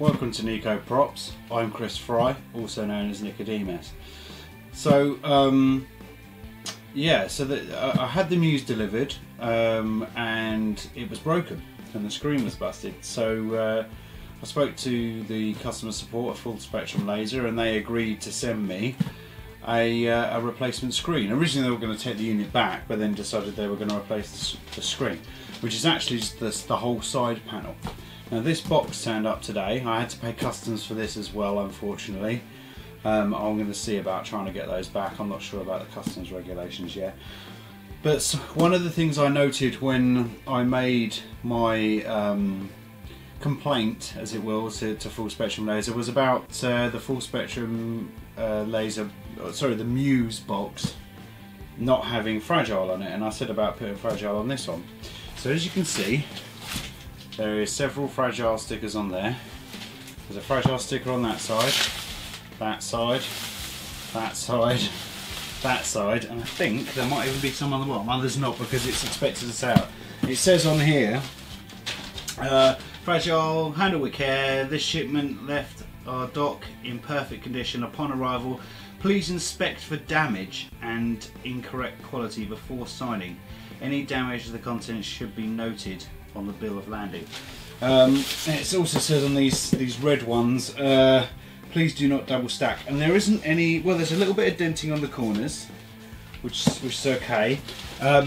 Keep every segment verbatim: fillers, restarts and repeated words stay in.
Welcome to Nico Props. I'm Chris Fry, also known as Nicodemus. So um, yeah, so the, uh, I had the Muse delivered um, and it was broken and the screen was busted. So uh, I spoke to the customer support at Full Spectrum Laser and they agreed to send me a, uh, a replacement screen. Originally they were going to take the unit back, but then decided they were going to replace the, the screen, which is actually just the, the whole side panel. Now this box turned up today. I had to pay customs for this as well, unfortunately. Um, I'm going to see about trying to get those back. I'm not sure about the customs regulations yet. But one of the things I noted when I made my um, complaint, as it will, to, to Full Spectrum Laser was about uh, the Full Spectrum uh, Laser, sorry, the Muse box not having fragile on it. And I said about putting fragile on this one. So as you can see, there is several fragile stickers on there. There's a fragile sticker on that side, that side, that side, that side, and I think there might even be some on the bottom. Others not, because it's expected us out. It says on here, uh, fragile, handle with care, this shipment left our dock in perfect condition. Upon arrival, please inspect for damage and incorrect quality before signing. Any damage to the contents should be noted on the bill of landing. Um, it also says on these, these red ones, uh, please do not double stack, and there isn't any. Well, there's a little bit of denting on the corners, which, which is okay. Um,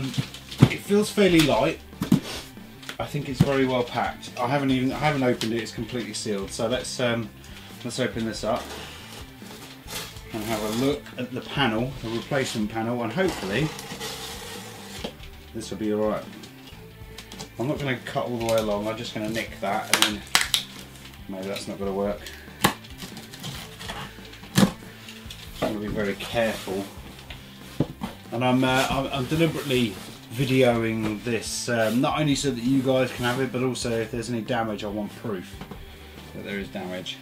it feels fairly light. I think it's very well packed. I haven't even I haven't opened it. It's completely sealed. So let's um, let's open this up and have a look at the panel, the replacement panel, and hopefully this will be all right. I'm not going to cut all the way along. I'm just going to nick that, and then maybe that's not going to work. I'm going to be very careful, and I'm, uh, I'm, I'm deliberately videoing this um, not only so that you guys can have it, but also if there's any damage I want proof that there is damage.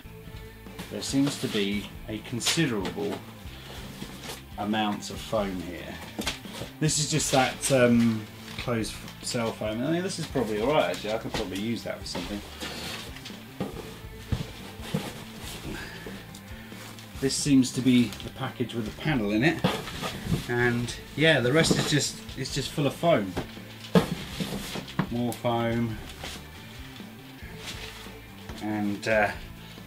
There seems to be a considerable amount of foam here. This is just that um, closed cell foam. I mean, this is probably alright actually, I could probably use that for something. This seems to be the package with the panel in it, and yeah, the rest is just it's just full of foam. More foam, and uh,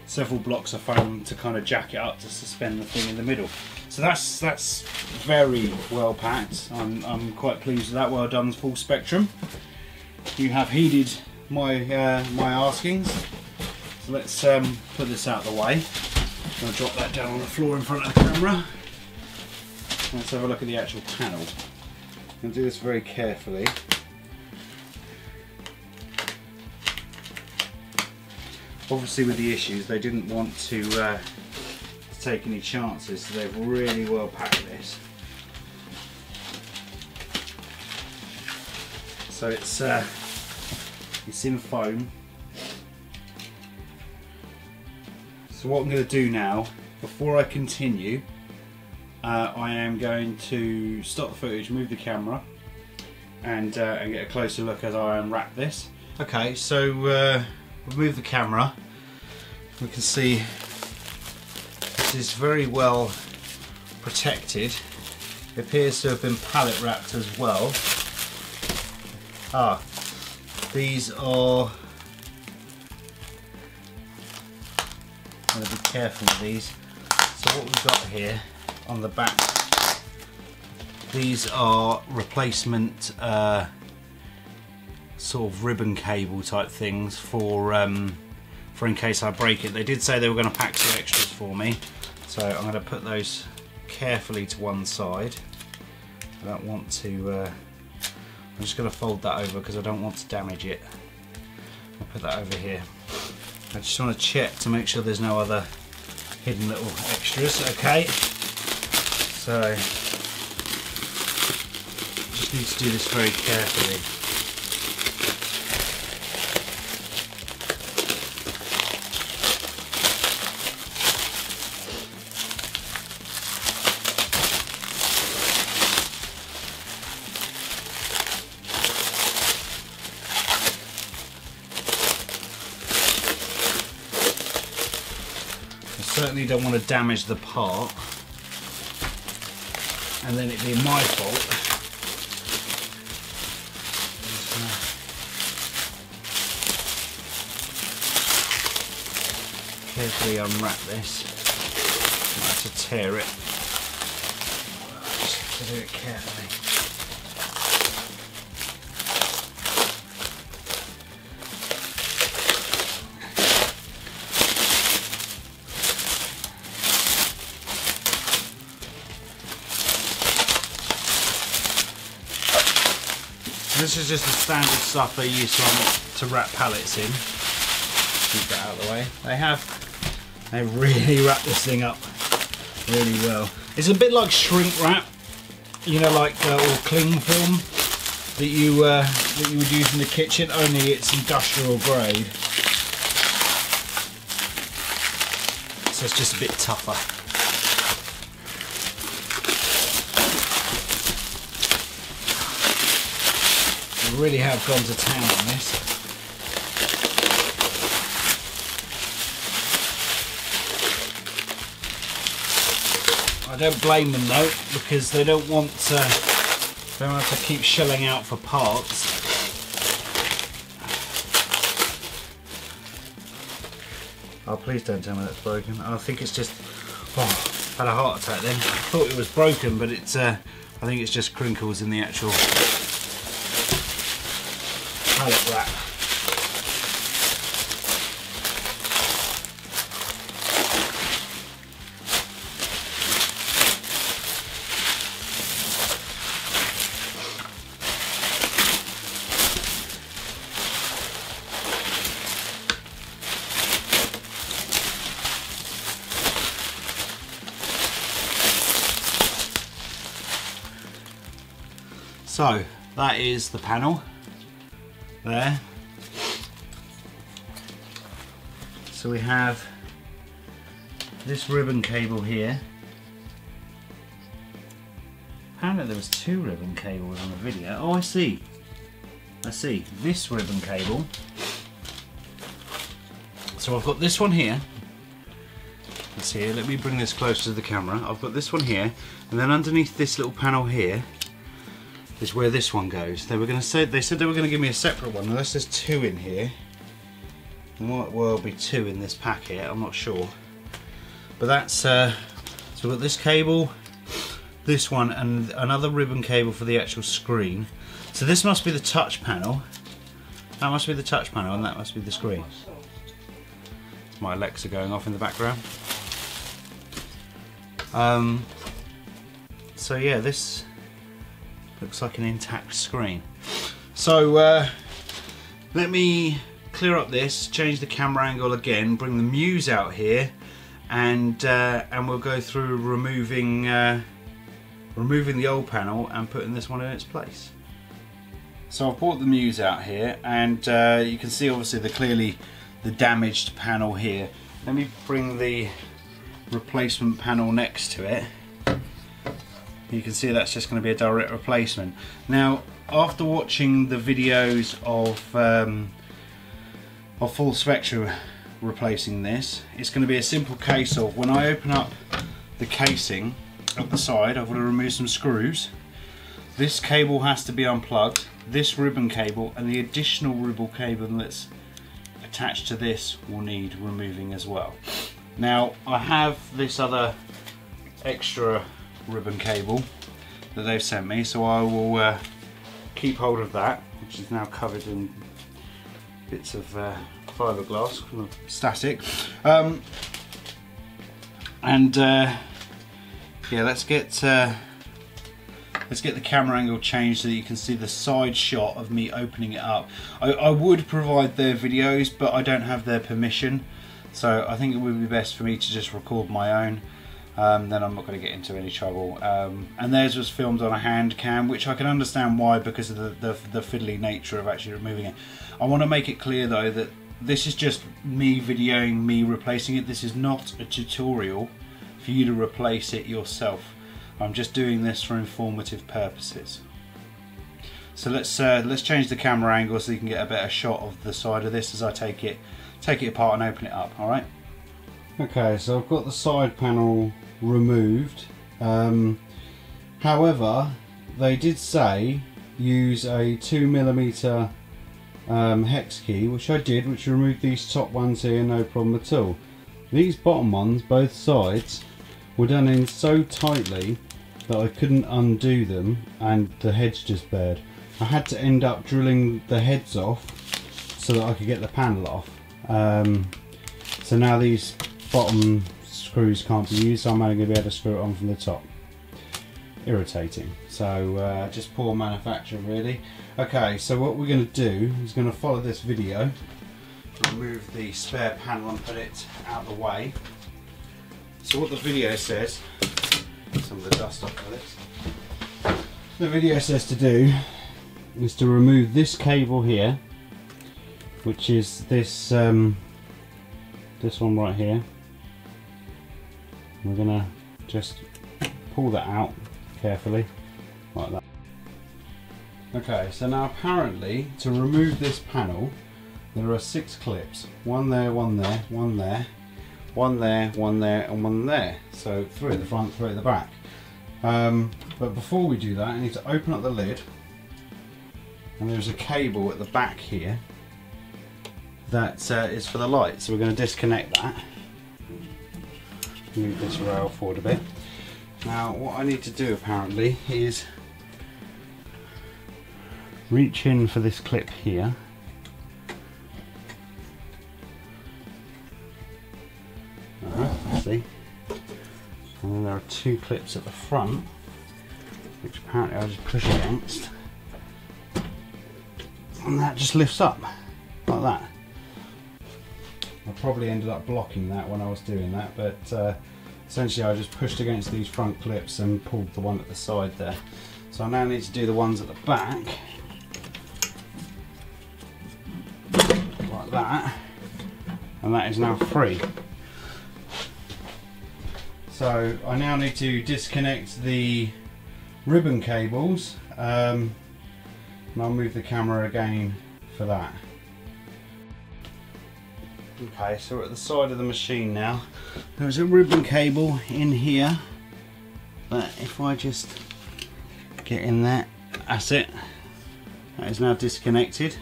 several blocks of foam to kind of jack it up to suspend the thing in the middle. So that's that's very well packed. I'm I'm quite pleased with that. Well done, Full Spectrum. You have heeded my uh, my askings. So let's um, put this out of the way. I'm going to drop that down on the floor in front of the camera. Let's have a look at the actual panel. I'm going to do this very carefully. Obviously with the issues, they didn't want to, uh, to take any chances, so they've really well packed this. So it's, uh, it's in foam. So what I'm going to do now, before I continue, uh, I am going to stop the footage, move the camera, and, uh, and get a closer look as I unwrap this. Okay, so uh, we'll move the camera. We can see this is very well protected. It appears to have been pallet wrapped as well. Ah, these are... I'm going to be careful with these. So what we've got here on the back, these are replacement uh, sort of ribbon cable type things for um, for in case I break it. They did say they were going to pack some extras for me, so I'm going to put those carefully to one side. I don't want to. Uh, I'm just going to fold that over because I don't want to damage it. I'll put that over here. I just want to check to make sure there's no other hidden little extras. Okay, so just need to do this very carefully. certainly don't want to damage the part and then it be my fault. Carefully unwrap this. I have to tear it. Just to do it carefully. This is just the standard stuff they use to wrap pallets in. Keep that out of the way. They have. They really wrap this thing up really well. It's a bit like shrink wrap, you know, like uh, or cling film that you uh, that you would use in the kitchen. Only it's industrial grade, so it's just a bit tougher. I really have gone to town on this. I don't blame them though, because they don't want to, they don't have to keep shelling out for parts. Oh, please don't tell me that's broken. I think it's just, oh, I had a heart attack then. I thought it was broken, but it's, uh, I think it's just crinkles in the actual pallet wrap. So that is the panel there. So we have this ribbon cable here. Apparently there was two ribbon cables on the video. Oh, I see. I see this ribbon cable. So I've got this one here. Let's see. Let me bring this closer to the camera. I've got this one here, and then underneath this little panel here is where this one goes. They were going to say, they said they were going to give me a separate one, unless there's two in here. There might well be two in this packet, I'm not sure. But that's, uh, so we've got this cable, this one, and another ribbon cable for the actual screen. So this must be the touch panel. That must be the touch panel, and that must be the screen. It's my Alexa going off in the background. Um, so yeah, this looks like an intact screen. So uh, let me clear up this, change the camera angle again, bring the Muse out here, and uh, and we'll go through removing uh, removing the old panel and putting this one in its place. So I've brought the Muse out here, and uh, you can see obviously the clearly the damaged panel here. Let me bring the replacement panel next to it. You can see that's just going to be a direct replacement. Now, after watching the videos of, um, of Full Spectrum replacing this, it's going to be a simple case of when I open up the casing up the side, I've got to remove some screws. This cable has to be unplugged, this ribbon cable and the additional ribbon cable that's attached to this will need removing as well. Now, I have this other extra ribbon cable that they've sent me, so I will uh, keep hold of that, which is now covered in bits of uh, fiberglass from the static. Um, and uh, yeah, let's get uh, let's get the camera angle changed so that you can see the side shot of me opening it up. I, I would provide their videos, but I don't have their permission, so I think it would be best for me to just record my own. Um, then I'm not going to get into any trouble. Um, and theirs was filmed on a hand cam, which I can understand why, because of the, the, the fiddly nature of actually removing it. I want to make it clear though that this is just me videoing me replacing it. This is not a tutorial for you to replace it yourself. I'm just doing this for informative purposes. So let's uh, let's change the camera angle so you can get a better shot of the side of this as I take it take it apart and open it up. All right. Okay, so I've got the side panel removed. Um, however, they did say use a two millimeter um, hex key, which I did, which removed these top ones here, no problem at all. These bottom ones, both sides, were done in so tightly that I couldn't undo them, and the heads just bared. I had to end up drilling the heads off so that I could get the panel off. Um, so now these bottom screws can't be used, so I'm only going to be able to screw it on from the top. Irritating. So uh, just poor manufacturer really. Okay, so what we're going to do is going to follow this video, remove the spare panel and put it out of the way. So what the video says, some of the dust off of this, the video says to do is to remove this cable here, which is this um, this one right here. We're gonna just pull that out carefully like that. Okay, so now apparently to remove this panel there are six clips, one there, one there, one there, one there, one there and one there. So three at the front, three at the back. Um, but before we do that I need to open up the lid, and there's a cable at the back here that uh, is for the light, so we're going to disconnect that. Move this rail forward a bit. Now what I need to do apparently is reach in for this clip here, uh, see, and then there are two clips at the front which apparently I just push against, and that just lifts up like that. I probably ended up blocking that when I was doing that, but uh, essentially I just pushed against these front clips and pulled the one at the side there. So I now need to do the ones at the back, like that, and that is now free. So I now need to disconnect the ribbon cables, um, and I'll move the camera again for that. Okay, so we're at the side of the machine now. There's a ribbon cable in here, but if I just get in there, that's it. That is now disconnected.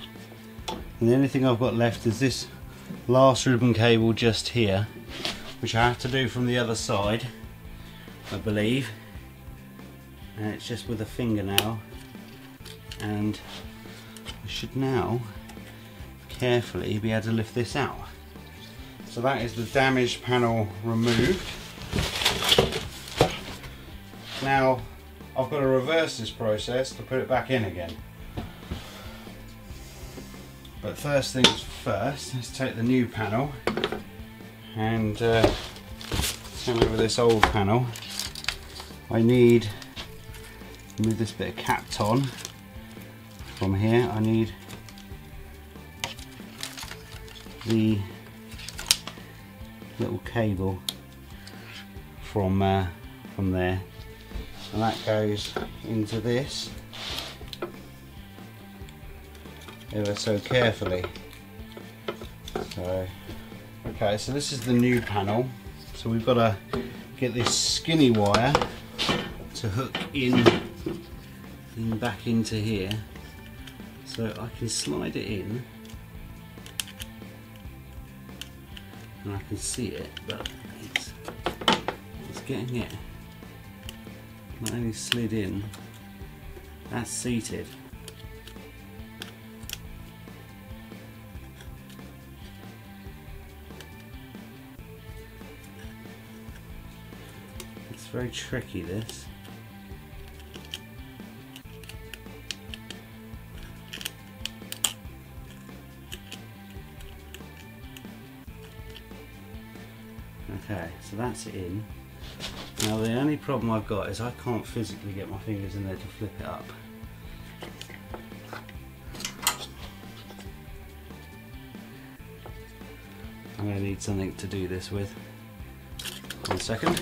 And the only thing I've got left is this last ribbon cable just here, which I have to do from the other side, I believe. And it's just with a fingernail. And I should now carefully be able to lift this out. So that is the damaged panel removed. Now I've got to reverse this process to put it back in again. But first things first, let's take the new panel and uh, come over this old panel. I need, move this bit of Kapton from here, I need the little cable from uh, from there, and that goes into this ever so carefully. So okay, so this is the new panel, so we've got to get this skinny wire to hook in, in back into here, so I can slide it in. And I can see it, but it's, it's getting it. Not only slid in, that's seated. It's very tricky, this. Okay, so that's in. Now the only problem I've got is I can't physically get my fingers in there to flip it up. I'm going to need something to do this with. One second.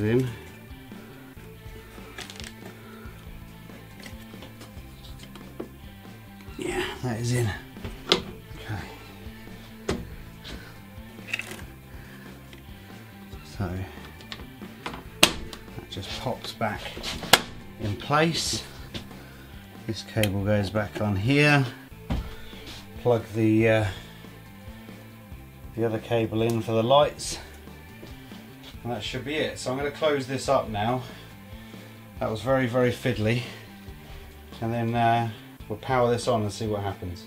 those in. Yeah, that is in. Okay. So that just pops back in place. This cable goes back on here. Plug the uh, the other cable in for the lights, and that should be it. So I'm going to close this up now. That was very very fiddly, and then uh, we'll power this on and see what happens.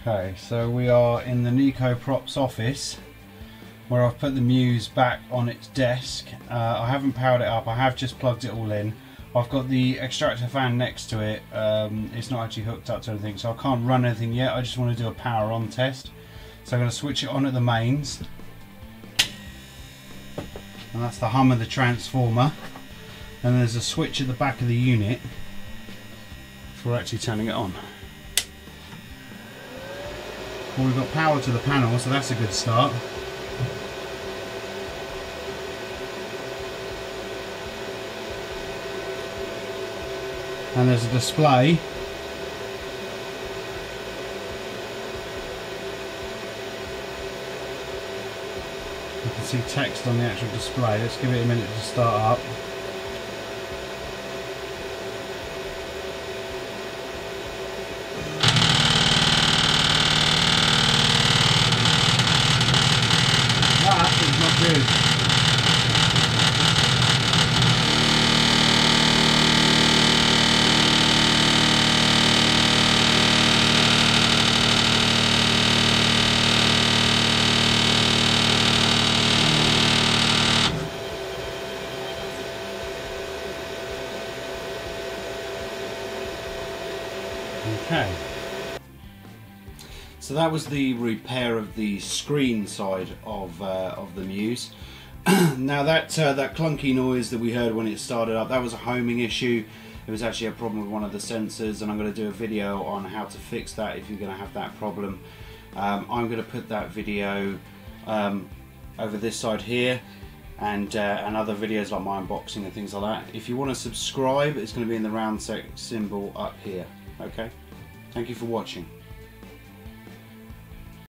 Okay, so we are in the Nico Props office, where I've put the Muse back on its desk. Uh, I haven't powered it up, I have just plugged it all in. I've got the extractor fan next to it, um, it's not actually hooked up to anything, so I can't run anything yet. I just want to do a power on test. So I'm going to switch it on at the mains. And that's the hum of the transformer. And there's a switch at the back of the unit for actually turning it on. Well, we've got power to the panel, so that's a good start. And there's a display, you can see text on the actual display. Let's give it a minute to start up. That is not good. Okay, so that was the repair of the screen side of uh, of the Muse. Now that uh, that clunky noise that we heard when it started up, that was a homing issue. It was actually a problem with one of the sensors, and I'm going to do a video on how to fix that if you're going to have that problem. Um, I'm going to put that video um, over this side here, and uh, and other videos like my unboxing and things like that. If you want to subscribe, it's going to be in the round symbol up here. Okay. Thank you for watching.